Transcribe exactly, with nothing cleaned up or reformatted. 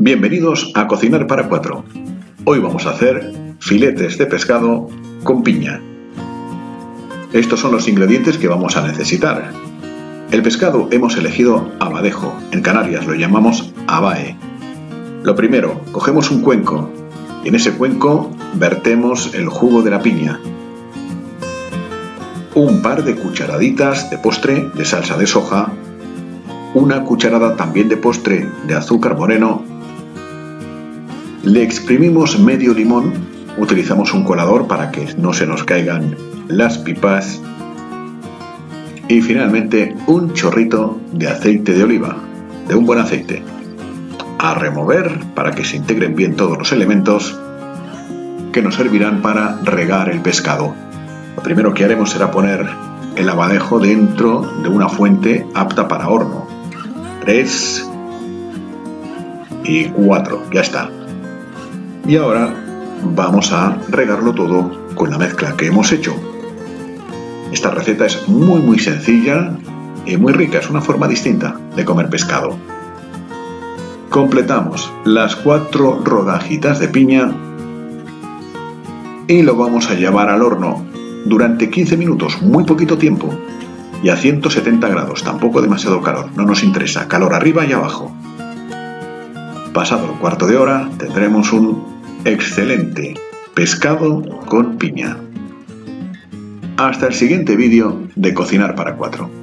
Bienvenidos a Cocinar para cuatro. Hoy vamos a hacer filetes de pescado con piña. Estos son los ingredientes que vamos a necesitar. El pescado hemos elegido abadejo, en Canarias lo llamamos abae. Lo primero, cogemos un cuenco y en ese cuenco vertemos el jugo de la piña. Un par de cucharaditas de postre de salsa de soja, una cucharada también de postre de azúcar moreno. Le exprimimos medio limón, utilizamos un colador para que no se nos caigan las pipas y finalmente un chorrito de aceite de oliva, de un buen aceite. A remover para que se integren bien todos los elementos que nos servirán para regar el pescado. Lo primero que haremos será poner el abadejo dentro de una fuente apta para horno. Tres y cuatro, ya está. Y ahora vamos a regarlo todo con la mezcla que hemos hecho. Esta receta es muy muy sencilla y muy rica, es una forma distinta de comer pescado. Completamos las cuatro rodajitas de piña y lo vamos a llevar al horno durante quince minutos, muy poquito tiempo, y a ciento setenta grados, tampoco demasiado calor, no nos interesa, calor arriba y abajo. Pasado el cuarto de hora tendremos un excelente pescado con piña. Hasta el siguiente vídeo de Cocinar para cuatro.